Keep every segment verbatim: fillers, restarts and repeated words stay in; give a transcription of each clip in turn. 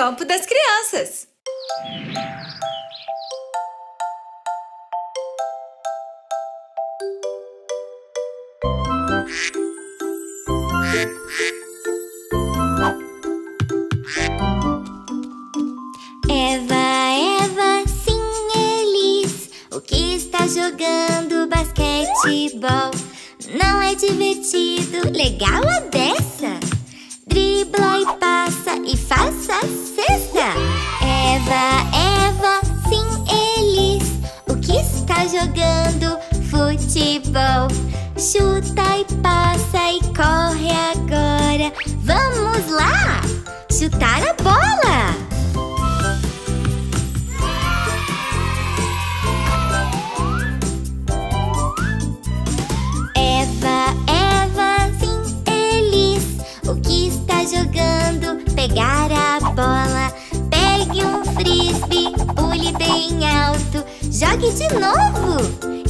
Campo das Crianças. Eva, Eva, sim, eles. O que está jogando basquetebol? Não é divertido, legal a beça. Dribla e passa e faça a cesta. Eva, Eva, sim, eles. O que está jogando futebol? Chuta e passa e corre agora. Vamos lá, chutar a bola. Jogando, pegar a bola. Pegue um frisbee, pule bem alto. Jogue de novo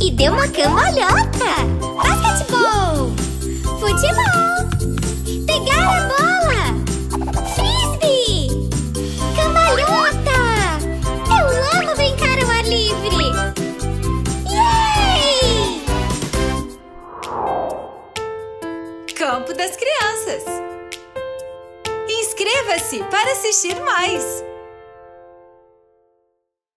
e dê uma cambalhota. Basquetebol, futebol, pegar a bola, frisbee, cambalhota. Eu amo brincar ao ar livre. Yay! Campo das Crianças. Inscreva-se para assistir mais!